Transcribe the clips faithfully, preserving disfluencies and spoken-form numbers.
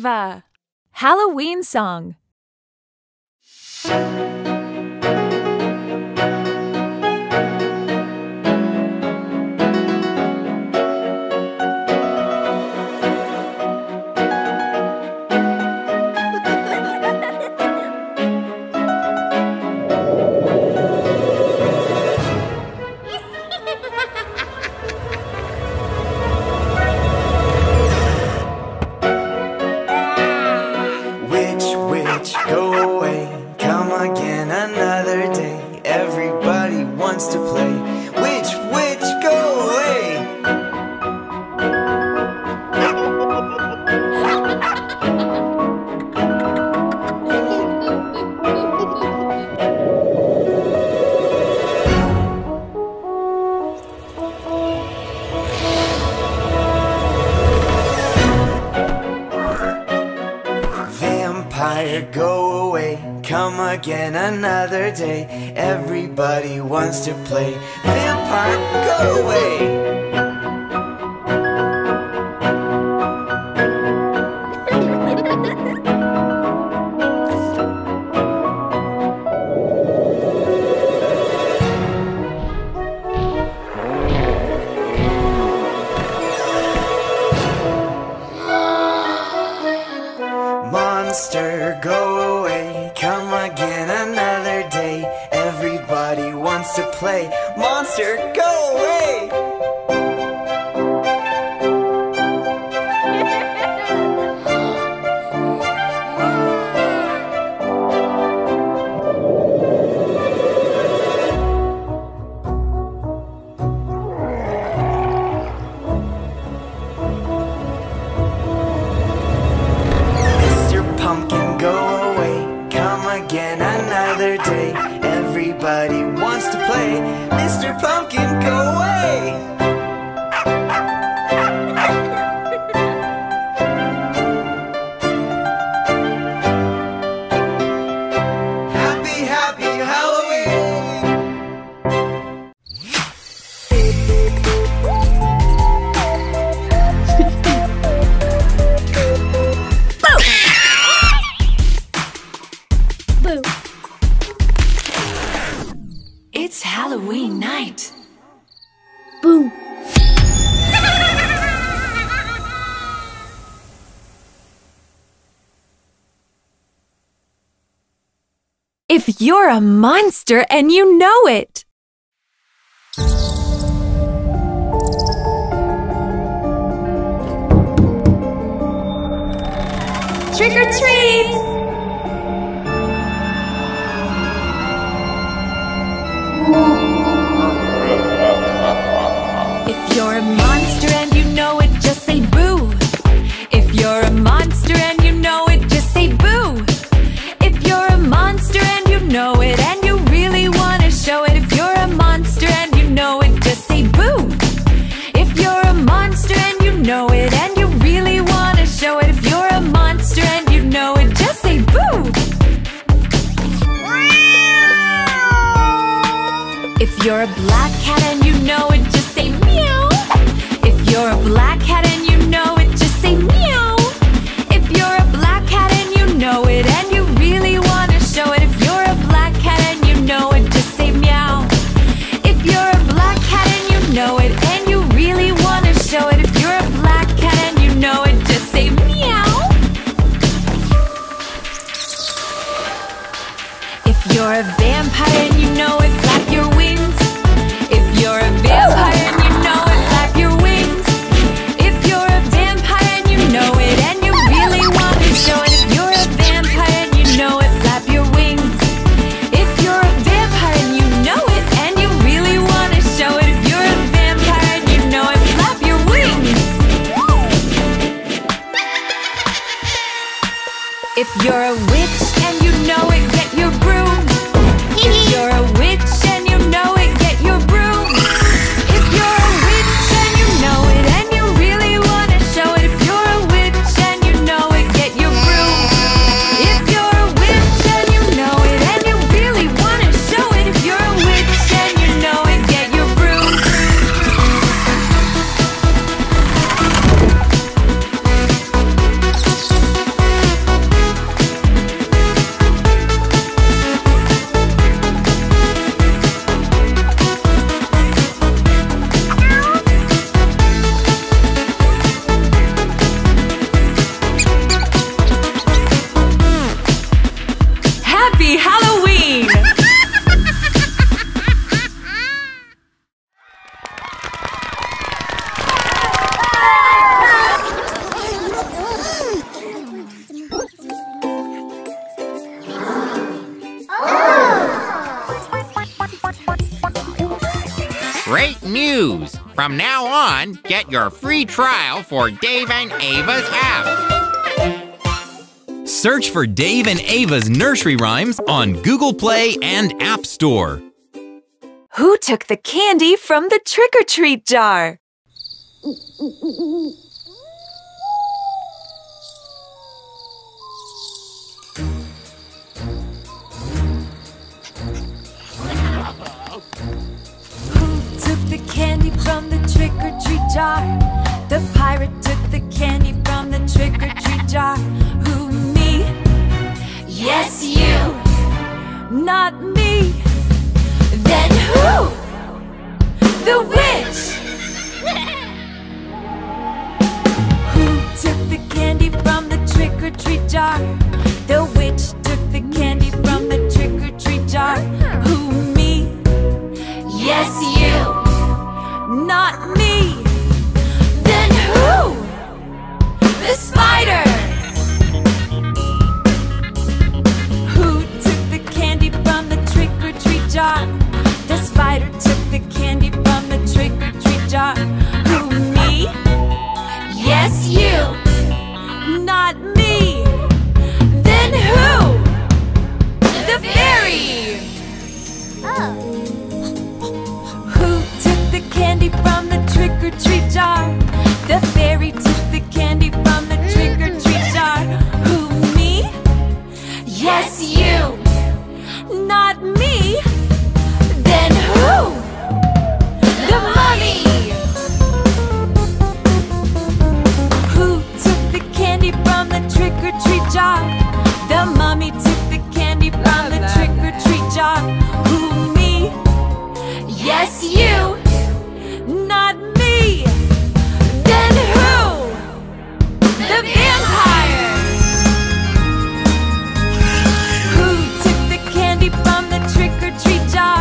Ava! Halloween song. Go away, come again another day. Everybody wants to play. Witch, witch, go away. Go away, come again another day. Everybody wants to play. Vampire, go away. Monster, go away, come again another day. Everybody wants to play. Monster, go away! Again another day, everybody wants to play. Mister Pumpkin, go away! It's Halloween night. Boom. If you're a monster and you know it. Trick or treat! If you're a monster and you know it, just say boo. If you're a monster and you know it, just say boo. If you're a monster and you know it, and you really want to show it. If you're a monster and you know it, just say boo. If you're a monster and you know it, and you really want to show it. If you're a monster and you know it, just say boo. If you're a black cat and you know it, just say meow. If you're a black cat and you know it, just say meow. If you're a black cat and you know it, and you really want to show it. If you're a black cat and you know it, just say meow. If you're a black cat and you know it, and you really want to show it. If you're a black cat and you know it, just say meow. If you're a vampire and you know it, flap your wings. If you're a witch and you know it, get your broom. If you're a witch and you know it, get your broom. If you're a witch and you know it, and you really want to show it. If you're a witch and you know it, get your broom. If you're a witch and you know it, and you really want to show it. If you're a witch and you know it, get your broom. From now on, get your free trial for Dave and Ava's app. Search for Dave and Ava's nursery rhymes on Google Play and App Store. Who took the candy from the trick-or-treat jar? Candy from the trick-or-treat jar. The pirate took the candy from the trick-or-treat jar. Who, me? Yes, you. Not me. Then who? The witch. Who took the candy from the trick-or-treat jar? The witch took the candy from the trick-or-treat jar. Who, me? Yes, you. Not me. Then who? The spider. Who took the candy from the trick-or-treat jar? The spider took the candy from the trick-or-treat jar. Who, me? Yes, you. Not me. Then who? The fairy. Oh. Candy from the trick-or-treat jar. The fairy took the candy from the trick-or-treat jar. Who, me? Yes, you. Not me. Then who? The mummy. Who took the candy from the trick-or-treat jar? The mummy took the candy from the trick-or-treat jar. Who, me? Yes, you. Not me. Then who? The vampire. Who took the candy from the trick-or-treat jar?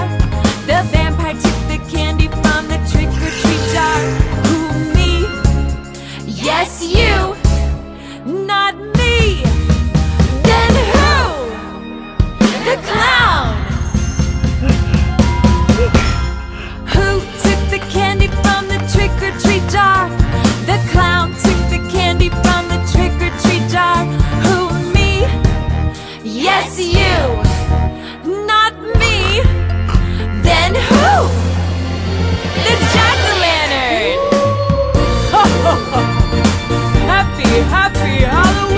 The vampire took the candy from the trick-or-treat jar. Who, me? Yes, you. Not me. Then who? The clown. Trick-or-treat jar. The clown took the candy from the trick-or-treat jar. Who, me? Yes, you. Not me. Then who? The jack-o'-lantern. Ho, ho, ho. Happy, happy Halloween.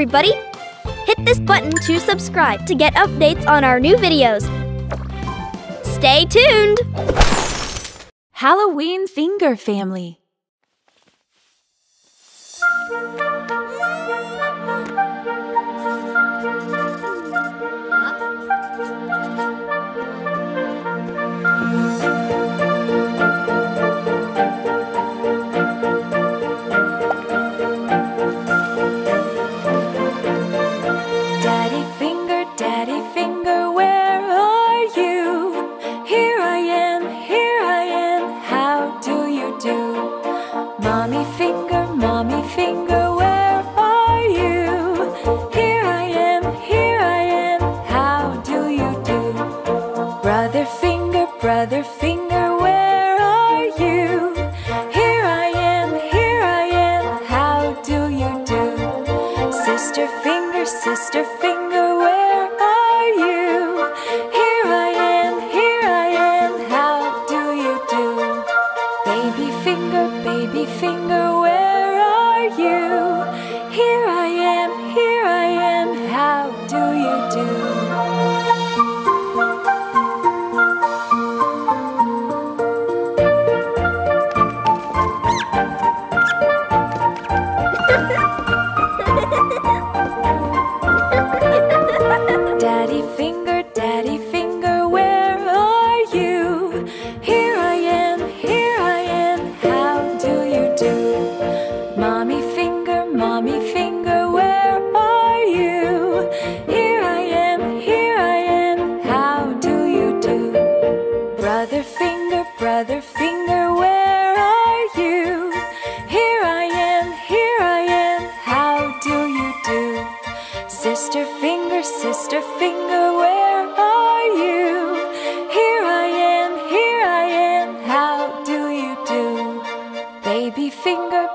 Everybody, hit this button to subscribe to get updates on our new videos. Stay tuned! Halloween Finger Family. Mommy finger, mommy finger,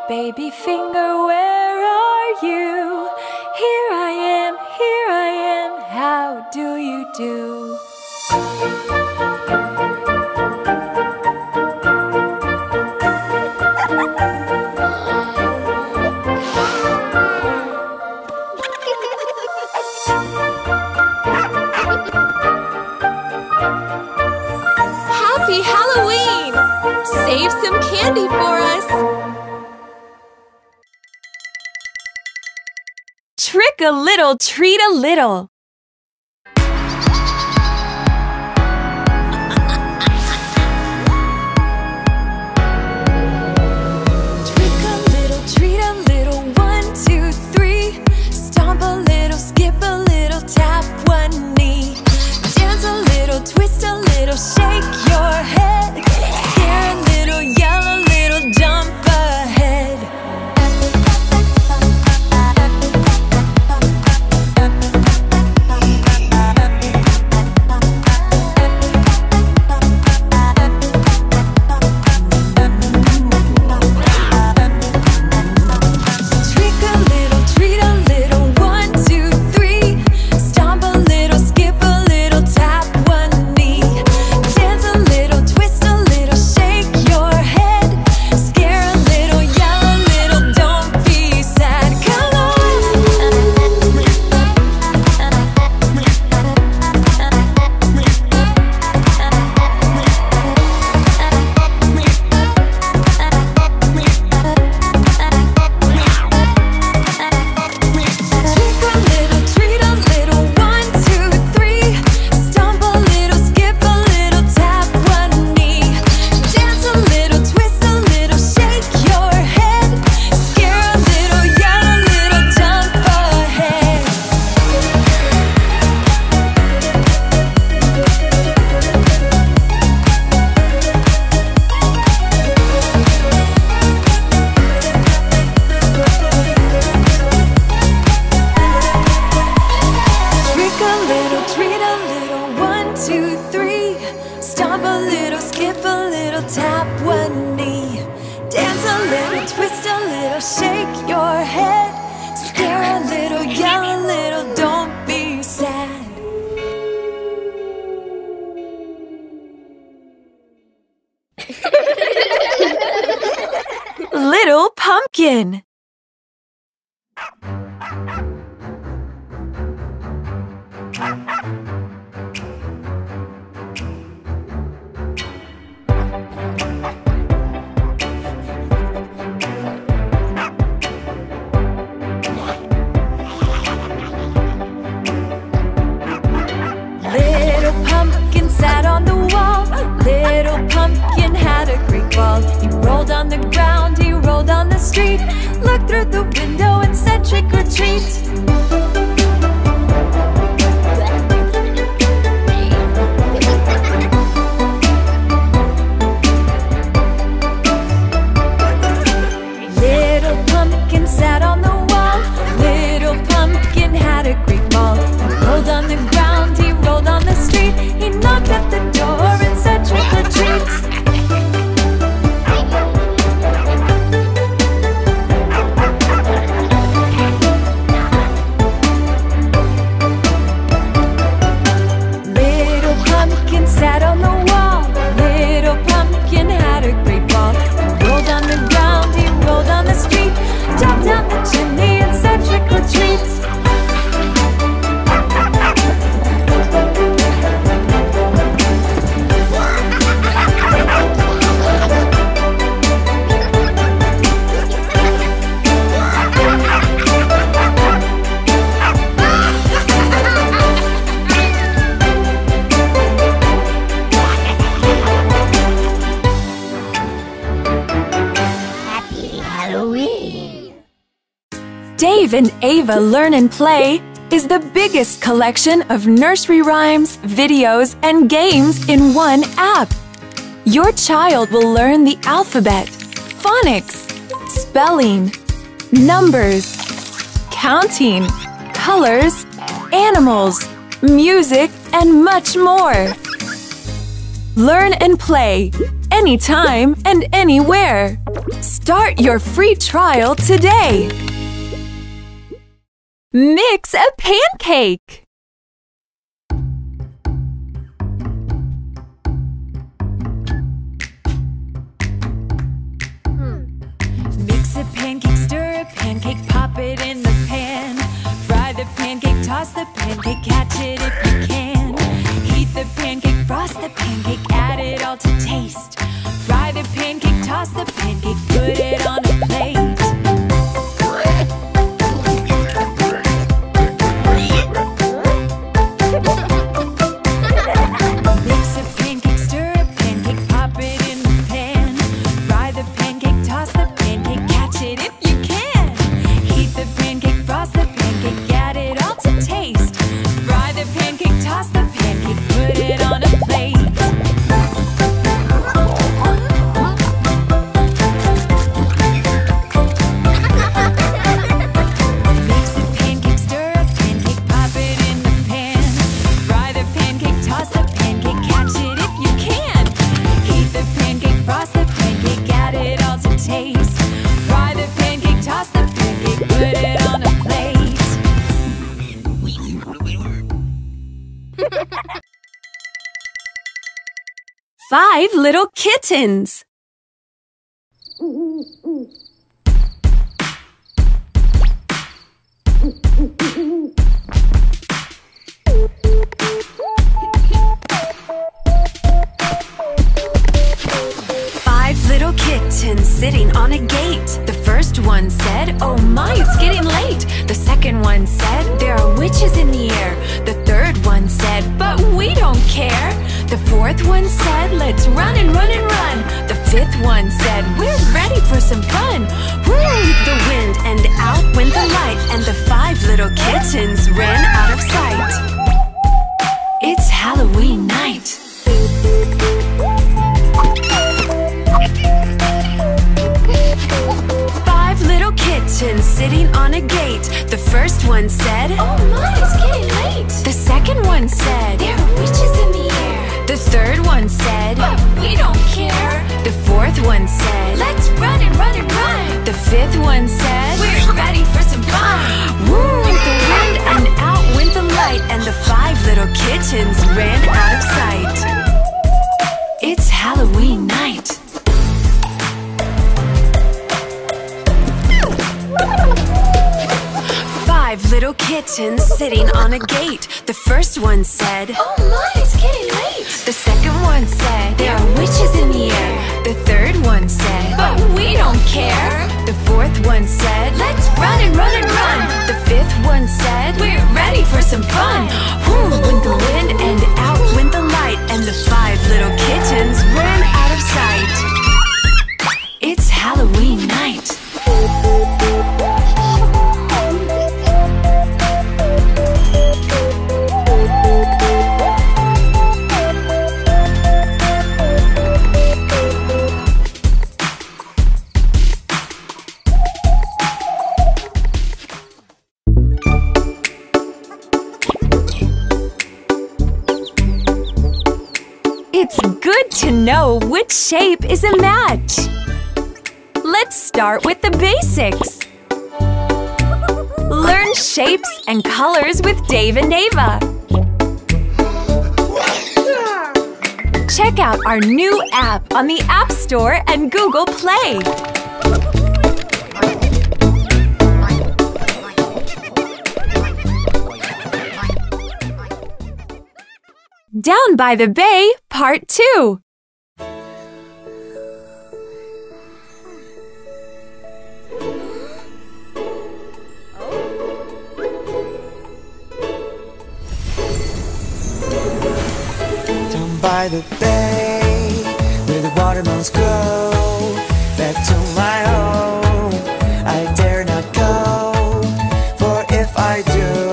Baby finger, where are you? Here I am, here I am, how do you do? Happy Halloween! Save some candy for us! Trick a little, treat a little. Trick a little, treat a little. One, two, three. Stomp a little, skip a little, tap one knee. Dance a little, twist a little, shake your head. Stare a little, yell a little, jump ahead. Pumpkin. Little pumpkin sat on the wall. Little pumpkin had a great fall. He rolled on the ground, he rolled on the street, looked through the window and said, trick or treat. Little pumpkin sat on the wall. Little pumpkin had a great fall. He rolled on the ground, he rolled on the street, he knocked at the door and said, trick or treat. Dave and Ava Learn and Play is the biggest collection of nursery rhymes, videos, and games in one app. Your child will learn the alphabet, phonics, spelling, numbers, counting, colors, animals, music, and much more. Learn and Play. anytime and anywhere. Start your free trial today! Mix a pancake! Hmm. Mix a pancake, stir a pancake, pop it in the pan. Fry the pancake, toss the pancake, catch it if you can. Heat the pancake, frost the pancake, add it all to taste. Fry the pancake, toss the pancake, put it on a plate. Five little kittens. Five little kittens sitting on a gate. The first one said, "Oh my, it's getting late." The second one said, "There are witches in the air." The third one said, "But we don't care." The fourth one said, "Let's run and run and run." The fifth one said, "We're ready for some fun." Wooed the wind and out went the light, and the five little kittens ran out of sight. It's Halloween night. Five little kittens sitting on a gate. The first one said, "Oh my, it's getting late." The second one said, "There are witches in the air." The third one said, "But we don't care." The fourth one said, "Let's run and run and run." The fifth one said, "We're ready for some fun." Woo went the wind and out went the light, and the five little kittens ran out of sight. It's Halloween night. Five little kittens sitting on a gate. The first one said, "Oh my, it's getting late." The second one said, "There are witches in the air." The third one said, "But we don't care." The fourth one said, "Let's run and run and run." The fifth one said, "We're ready for some fun." Woo went the wind and out went the light, and the five little kittens ran out of sight. It's Halloween night. To know which shape is a match. Let's start with the basics. Learn shapes and colors with Dave and Ava. Check out our new app on the App Store and Google Play. Down by the Bay, Part two. By the bay, where the watermelons grow, back to my home I dare not go, for if I do,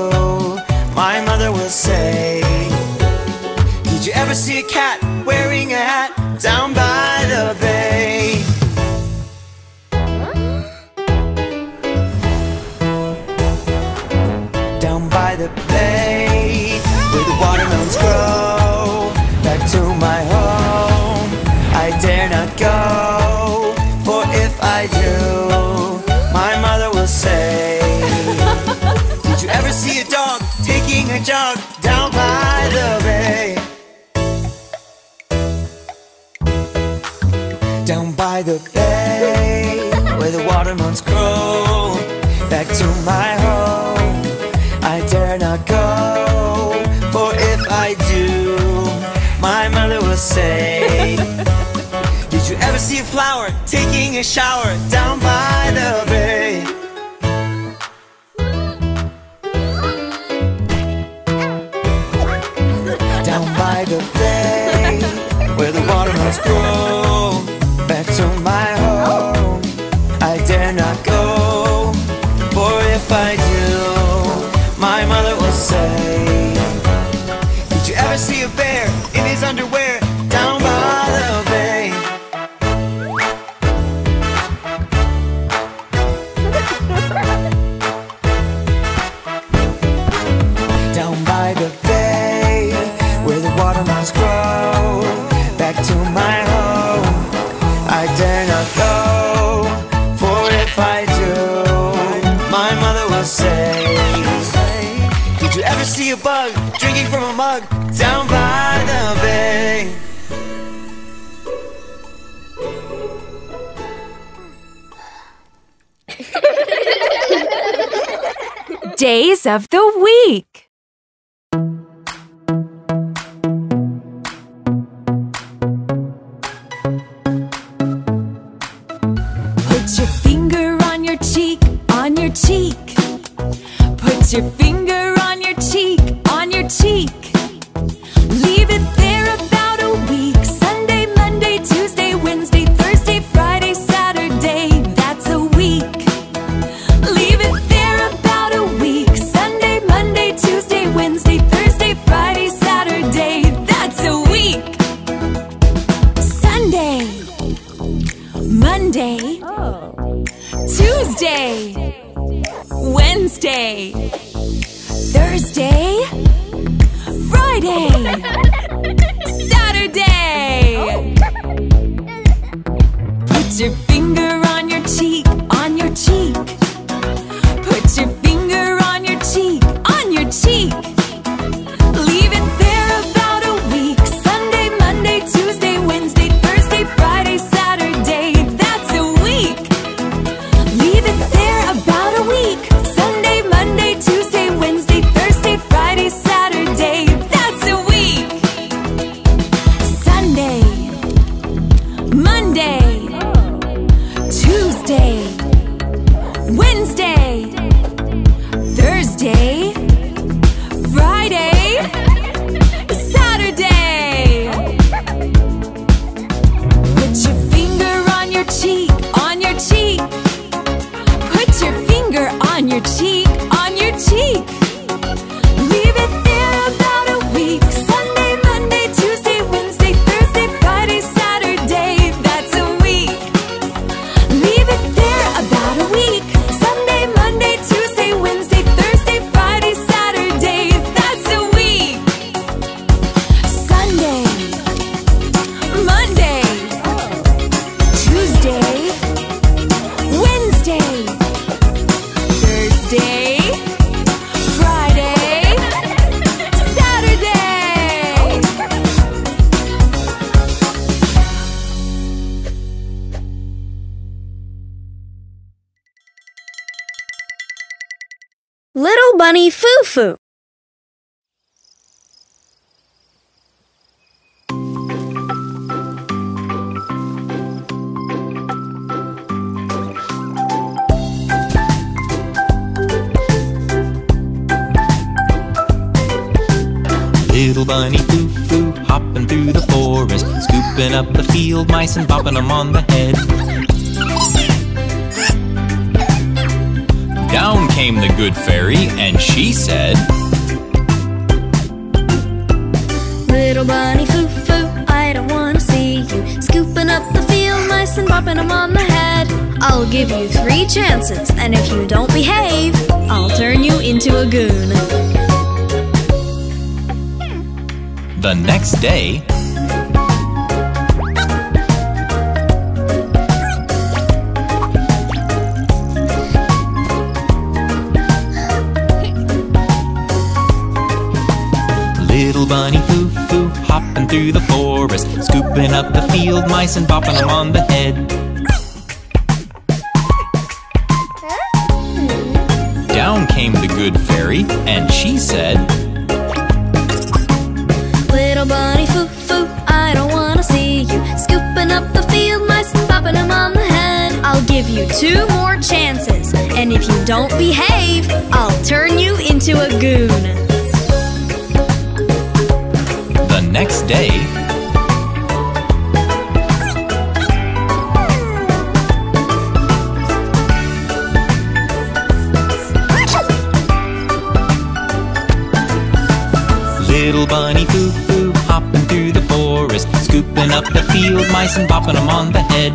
my mother will say, "Did you ever see a cat wearing a hat down by the bay?" Huh? Down by the bay, where the watermelons grow, to my home I dare not down by the bay where the watermelons grow. Back to my home I dare not go, for if I do my mother will say, did you ever see a flower taking a shower down by the bay? Down by the bay where the watermelons grow. Back to my home I dare not go, for if I do my mother will say, did you ever see a bear in his underwear down by the bay? Down by the bay where the watermelons grow. Back to my home I dare not go, for if I do my mother will say, did you ever see a bug drinking from a mug down by the bay? Days of the week. Put your finger on your cheek, on your cheek. Put your finger on your cheek, on your cheek. Leave it there about a week. Sunday, Monday, Tuesday, Wednesday, Thursday, Friday, Saturday. That's a week. Leave it there about a week. Sunday, Monday, Tuesday, Wednesday, Thursday, Friday, Saturday. That's a week. Sunday, Monday, Tuesday, Wednesday, Thursday, Friday, Saturday. Put your finger on your cheek, on your cheek. Put your finger on your cheek, on your cheek. Leave it there about a week. Sunday, Monday, Tuesday, Wednesday, Thursday, Friday, Saturday. That's a week. Leave it there about a week. Sunday, Monday, Tuesday, Wednesday, Thursday, Friday, Saturday. That's a week. Sunday, Monday, Tuesday, Wednesday, Thursday, Friday, Saturday. Put your finger on your cheek, on your cheek. Put your finger on your cheek, on your cheek. Leave it there about a week. Sunday, Monday, Tuesday, Wednesday, Thursday, Friday, Saturday. That's a week. Leave it there about a week. Sunday, Monday, Tuesday, Wednesday, Thursday, Friday, Saturday. That's a week. Sunday, Monday, Tuesday, Wednesday, Thursday, Friday, Saturday. Little Bunny Foo Foo. Little bunny Foo Foo, hopping through the forest, scooping up the field mice and bopping them on the head. Down came the good fairy and she said, little bunny Foo Foo, I don't want to see you scooping up the field mice and bopping them on the head. I'll give you three chances, and if you don't behave, I'll turn you into a goon. The next day, little bunny Foo Foo hopping through the forest, scooping up the field mice and bopping them on the head. Down came the good fairy, and she said, little bunny Foo Foo, I don't wanna see you scooping up the field mice and bopping them on the head. I'll give you two more chances, and if you don't behave, I'll turn you into a goon. The next day, little bunny Foo Foo hopping through the forest, scooping up the field mice and bopping them on the head.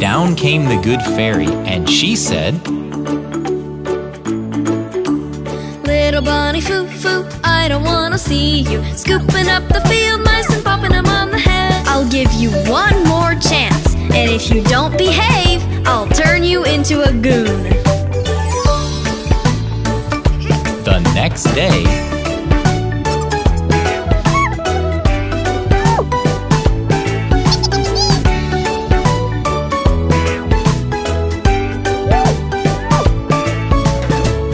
Down came the good fairy, and she said, little bunny Foo Foo, I don't wanna see you scooping up the field mice and popping them on the head. I'll give you one more chance, and if you don't behave, I'll turn you into a goon. The next day,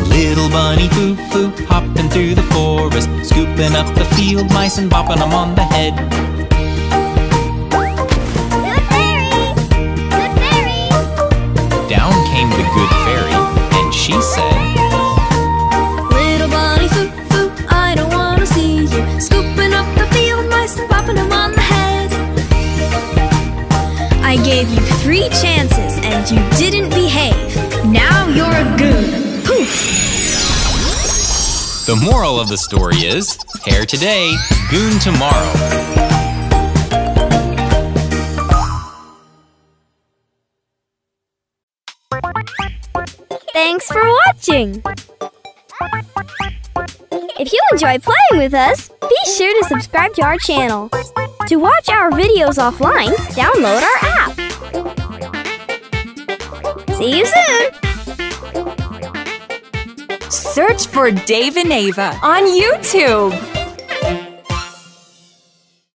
little bunny Foo Foo hopping through the forest, scooping up the field mice and bopping them on the head. Good fairy! Good fairy! Down came the good fairy, and she said, little bunny Foo Foo, I don't wanna see you scooping up the field mice and bopping them on the head. I gave you three chances and you didn't behave. Now you're a goon. Poof! The moral of the story is, hair today, goon tomorrow. Thanks for watching! If you enjoy playing with us, be sure to subscribe to our channel. To watch our videos offline, download our app. See you soon! Search for Dave and Ava on YouTube.